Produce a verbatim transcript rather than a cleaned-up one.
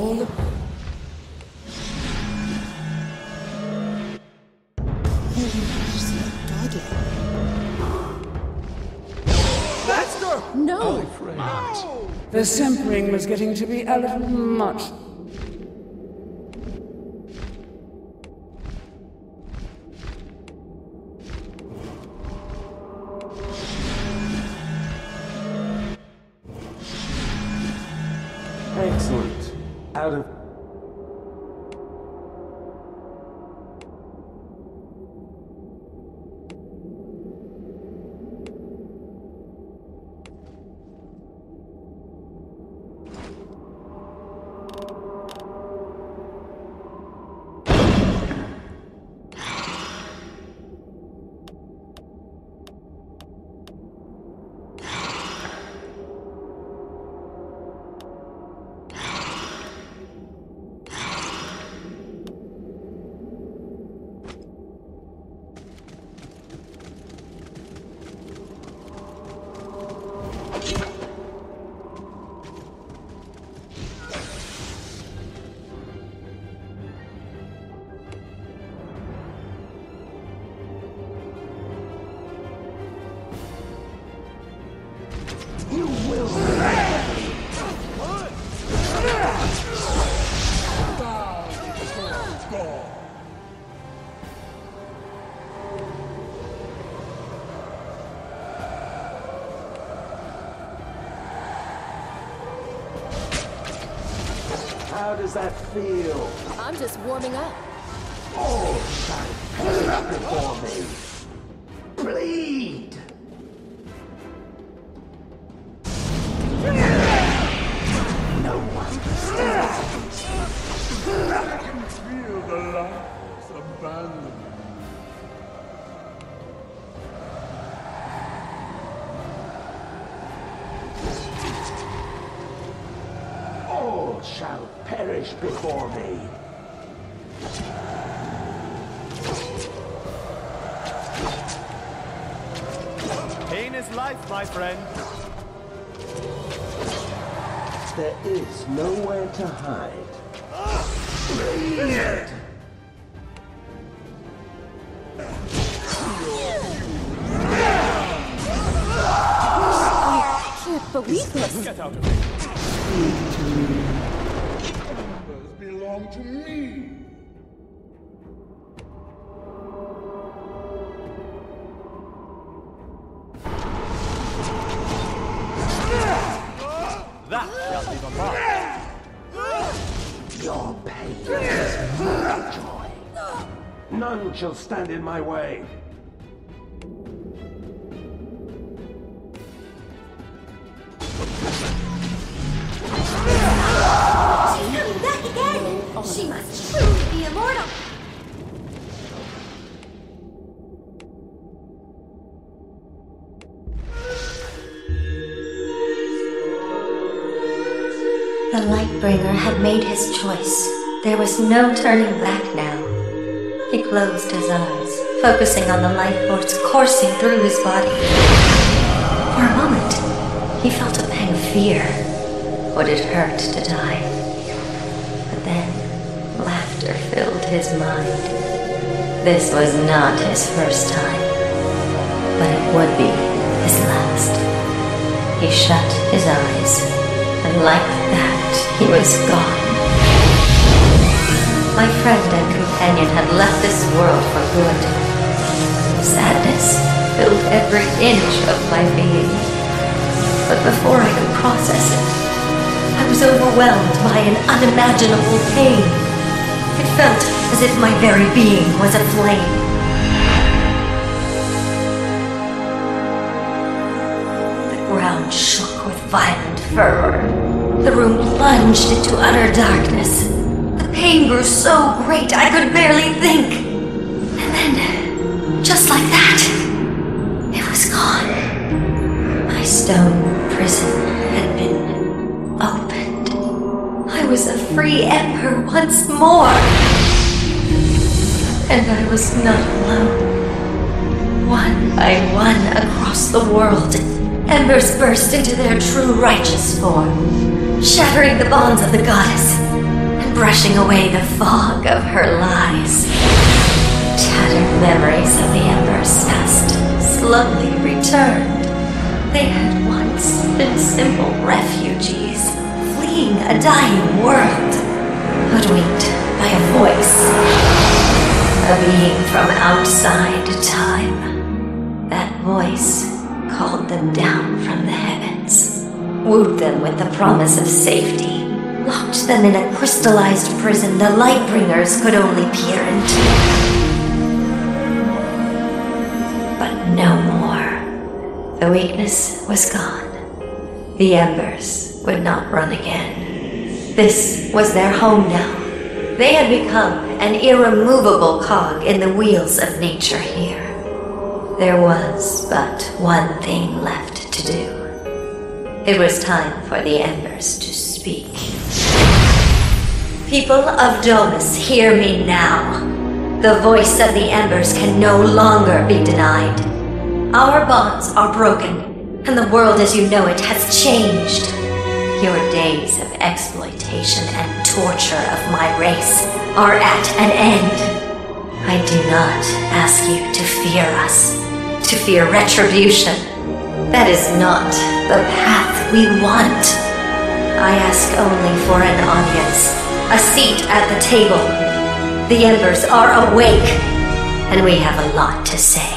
all. She's not godlike. Master! No! Oh, the simpering was getting to be a little much. Excellent. Out of... How does that feel? I'm just warming up. Oh, shine up before me. Bleed! No one can stand. I can feel the lights abandoned. Shall perish before me. Pain is life, my friend. There is nowhere to hide. Uh, I can't believe this. Get out of here. To me. That shall be the mark. Your pain is my joy. None shall stand in my way. She must truly be immortal! The Lightbringer had made his choice. There was no turning back now. He closed his eyes, focusing on the life force coursing through his body. For a moment, he felt a pang of fear. Would it hurt to die? But then... laughter filled his mind. This was not his first time, but it would be his last. He shut his eyes, and like that, he was gone. My friend and companion had left this world for good. Sadness filled every inch of my being. But before I could process it, I was overwhelmed by an unimaginable pain. It felt as if my very being was aflame. The ground shook with violent fervor. The room plunged into utter darkness. The pain grew so great I could barely think. And then, just like that, it was gone. My stone prison had been opened. I was a free Ember once more! And I was not alone. One by one across the world, Embers burst into their true righteous form, shattering the bonds of the goddess. brushing away the fog of her lies. Tattered memories of the Ember's past slowly returned. They had once been simple refugees, fleeing a dying world, hoodwinked by a voice, a being from outside time. That voice called them down from the heavens, wooed them with the promise of safety, locked them in a crystallized prison the Lightbringers could only peer into. But no more. The weakness was gone. The Embers would not run again. This was their home now. They had become an irremovable cog in the wheels of nature here. There was but one thing left to do. It was time for the Embers to speak. People of Domus, hear me now. The voice of the Embers can no longer be denied. Our bonds are broken, and the world as you know it has changed. Your days of exploitation and torture of my race are at an end. I do not ask you to fear us, to fear retribution. That is not the path we want. I ask only for an audience, a seat at the table. The Embers are awake, and we have a lot to say.